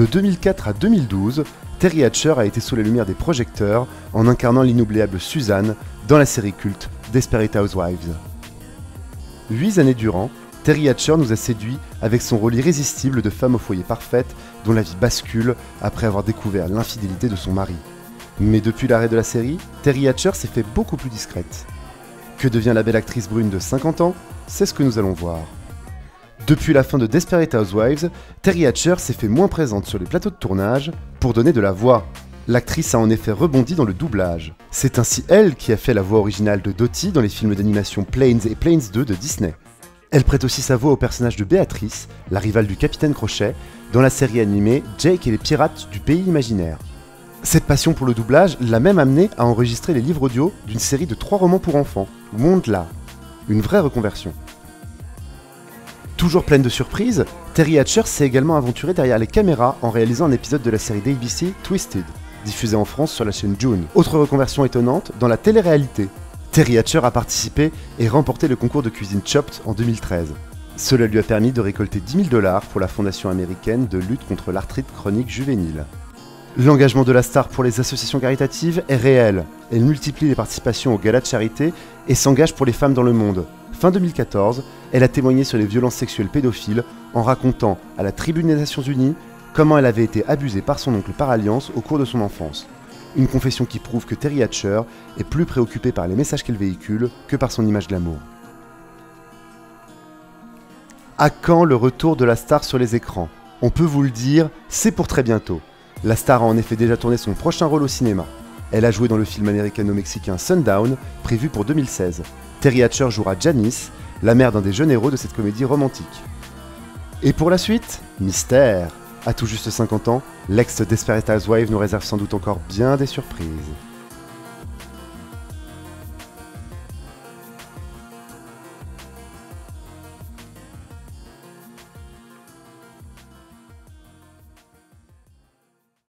De 2004 à 2012, Teri Hatcher a été sous la lumière des projecteurs en incarnant l'inoubliable Suzanne dans la série culte Desperate Housewives. 8 années durant, Teri Hatcher nous a séduits avec son rôle irrésistible de femme au foyer parfaite dont la vie bascule après avoir découvert l'infidélité de son mari. Mais depuis l'arrêt de la série, Teri Hatcher s'est fait beaucoup plus discrète. Que devient la belle actrice brune de 50 ans? C'est ce que nous allons voir. Depuis la fin de Desperate Housewives, Teri Hatcher s'est fait moins présente sur les plateaux de tournage pour donner de la voix. L'actrice a en effet rebondi dans le doublage. C'est ainsi elle qui a fait la voix originale de Dotty dans les films d'animation Planes et Planes 2 de Disney. Elle prête aussi sa voix au personnage de Beatrice, la rivale du Capitaine Crochet, dans la série animée Jake et les Pirates du pays imaginaire. Cette passion pour le doublage l'a même amenée à enregistrer les livres audio d'une série de 3 romans pour enfants, Monde là. Une vraie reconversion. Toujours pleine de surprises, Teri Hatcher s'est également aventurée derrière les caméras en réalisant un épisode de la série d'ABC Twisted, diffusée en France sur la chaîne June. Autre reconversion étonnante, dans la télé-réalité. Teri Hatcher a participé et remporté le concours de cuisine Chopped en 2013. Cela lui a permis de récolter 10 000 $ pour la fondation américaine de lutte contre l'arthrite chronique juvénile. L'engagement de la star pour les associations caritatives est réel. Elle multiplie les participations aux galas de charité et s'engage pour les femmes dans le monde. Fin 2014, elle a témoigné sur les violences sexuelles pédophiles en racontant à la Tribune des Nations Unies comment elle avait été abusée par son oncle par alliance au cours de son enfance. Une confession qui prouve que Teri Hatcher est plus préoccupée par les messages qu'elle véhicule que par son image glamour. À quand le retour de la star sur les écrans? On peut vous le dire, c'est pour très bientôt. La star a en effet déjà tourné son prochain rôle au cinéma. Elle a joué dans le film américano-mexicain Sundown, prévu pour 2016. Teri Hatcher jouera Janice, la mère d'un des jeunes héros de cette comédie romantique. Et pour la suite, mystère. À tout juste 50 ans, l'ex Desperate Housewives nous réserve sans doute encore bien des surprises.